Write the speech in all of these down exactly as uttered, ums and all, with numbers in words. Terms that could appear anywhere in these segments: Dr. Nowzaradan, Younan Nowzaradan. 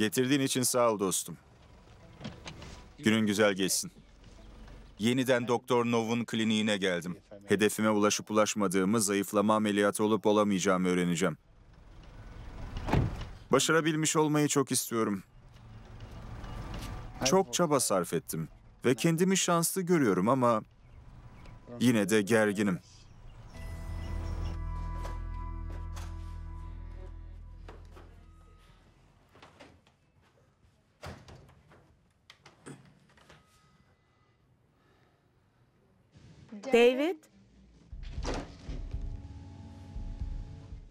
Getirdiğin için sağ ol dostum. Günün güzel geçsin. Yeniden Doktor Nov'un kliniğine geldim. Hedefime ulaşıp ulaşmadığımı, zayıflama ameliyatı olup olamayacağımı öğreneceğim. Başarabilmiş olmayı çok istiyorum. Çok çaba sarf ettim ve kendimi şanslı görüyorum ama yine de gerginim. David.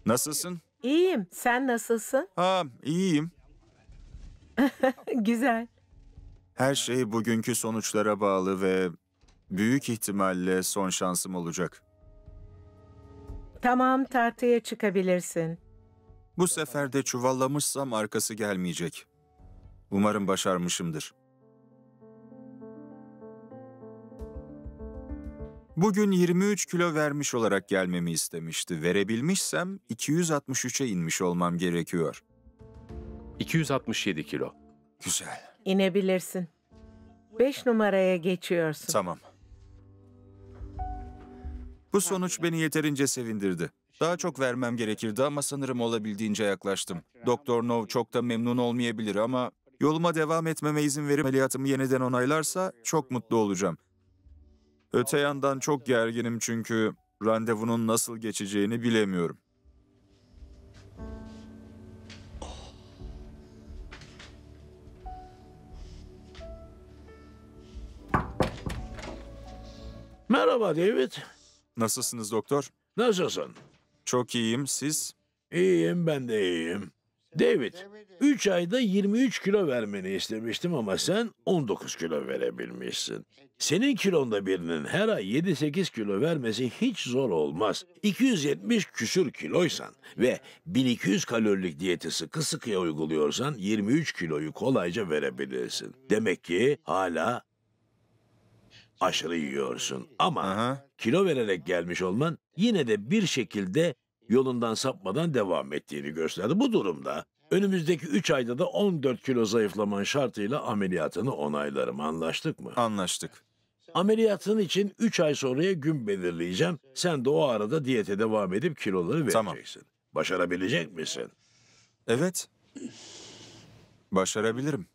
Nasılsın? İyiyim. Sen nasılsın? Ha, iyiyim. Güzel. Her şey bugünkü sonuçlara bağlı ve büyük ihtimalle son şansım olacak. Tamam, tartıya çıkabilirsin. Bu sefer de çuvallamışsam arkası gelmeyecek. Umarım başarmışımdır. Bugün yirmi üç kilo vermiş olarak gelmemi istemişti. Verebilmişsem iki yüz altmış üçe inmiş olmam gerekiyor. iki yüz altmış yedi kilo. Güzel. İnebilirsin. Beş numaraya geçiyorsun. Tamam. Bu sonuç beni yeterince sevindirdi. Daha çok vermem gerekirdi ama sanırım olabildiğince yaklaştım. Doktor Now çok da memnun olmayabilir ama yoluma devam etmeme izin verip ameliyatımı yeniden onaylarsa çok mutlu olacağım. Öte yandan çok gerginim çünkü randevunun nasıl geçeceğini bilemiyorum. Merhaba David. Nasılsınız doktor? Nasılsın? Çok iyiyim, siz? İyiyim, ben de iyiyim. David, üç ayda yirmi üç kilo vermeni istemiştim ama sen on dokuz kilo verebilmişsin. Senin kilonda birinin her ay yedi sekiz kilo vermesi hiç zor olmaz. iki yüz yetmiş küsür kiloysan ve bin iki yüz kalorilik diyeti sıkı sıkıya uyguluyorsan yirmi üç kiloyu kolayca verebilirsin. Demek ki hala aşırı yiyorsun ama aha, kilo vererek gelmiş olman yine de bir şekilde yolundan sapmadan devam ettiğini gösterdi. Bu durumda önümüzdeki üç ayda da on dört kilo zayıflaman şartıyla ameliyatını onaylarım. Anlaştık mı? Anlaştık. Ameliyatın için üç ay sonraya gün belirleyeceğim. Sen de o arada diyete devam edip kiloları vereceksin. Tamam. Başarabilecek misin? Evet. Başarabilirim.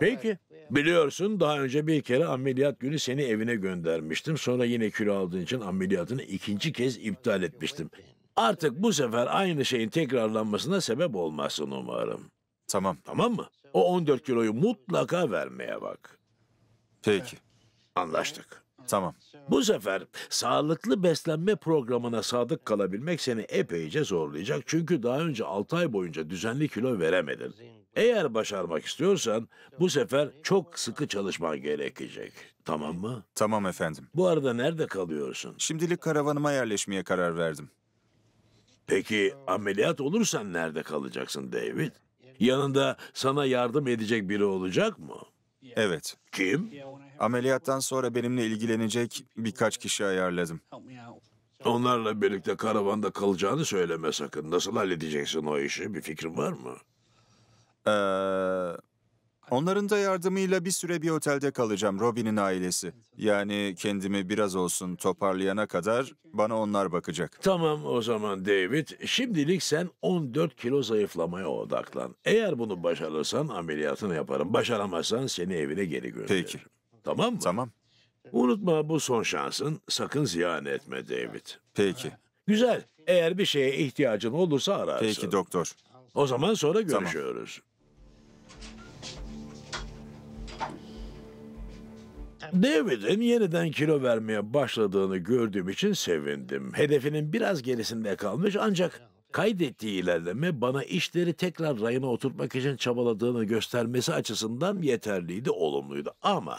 Peki. Biliyorsun daha önce bir kere ameliyat günü seni evine göndermiştim. Sonra yine kilo aldığın için ameliyatını ikinci kez iptal etmiştim. Artık bu sefer aynı şeyin tekrarlanmasına sebep olmazsın umarım. Tamam. Tamam mı? O on dört kiloyu mutlaka vermeye bak. Peki. Anlaştık. Tamam. Bu sefer sağlıklı beslenme programına sadık kalabilmek seni epeyce zorlayacak. Çünkü daha önce altı ay boyunca düzenli kilo veremedin. Eğer başarmak istiyorsan bu sefer çok sıkı çalışman gerekecek. Tamam mı? Tamam efendim. Bu arada nerede kalıyorsun? Şimdilik karavanıma yerleşmeye karar verdim. Peki ameliyat olursan nerede kalacaksın David? Yanında sana yardım edecek biri olacak mı? Evet. Kim? Ameliyattan sonra benimle ilgilenecek birkaç kişi ayarladım. Onlarla birlikte karavanda kalacağını söyleme sakın. Nasıl halledeceksin o işi? Bir fikrin var mı? Ee, onların da yardımıyla bir süre bir otelde kalacağım. Robin'in ailesi. Yani kendimi biraz olsun toparlayana kadar bana onlar bakacak. Tamam o zaman David. Şimdilik sen on dört kilo zayıflamaya odaklan. Eğer bunu başarırsan ameliyatını yaparım. Başaramazsan seni evine geri gönderirim. Peki. Tamam mı? Tamam. Unutma bu son şansın. Sakın ziyan etme David. Peki. Güzel. Eğer bir şeye ihtiyacın olursa ararsın. Peki doktor. O zaman sonra görüşüyoruz. Tamam. David'in yeniden kilo vermeye başladığını gördüğüm için sevindim. Hedefinin biraz gerisinde kalmış ancak kaydettiği ilerleme bana işleri tekrar rayına oturtmak için çabaladığını göstermesi açısından yeterliydi, olumluydu. Ama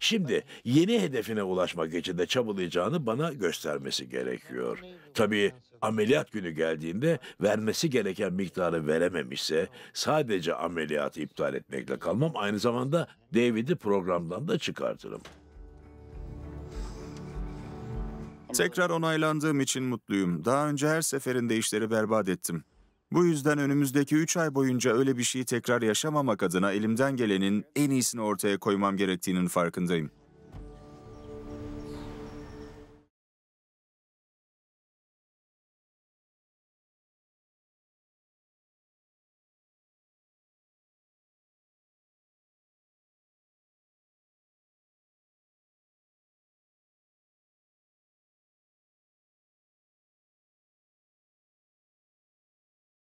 şimdi yeni hedefine ulaşmak için de çabalayacağını bana göstermesi gerekiyor. Tabii ameliyat günü geldiğinde vermesi gereken miktarı verememişse sadece ameliyatı iptal etmekle kalmam. Aynı zamanda David'i programdan da çıkartırım. Tekrar onaylandığım için mutluyum. Daha önce her seferinde işleri berbat ettim. Bu yüzden önümüzdeki üç ay boyunca öyle bir şeyi tekrar yaşamamak adına elimden gelenin en iyisini ortaya koymam gerektiğinin farkındayım.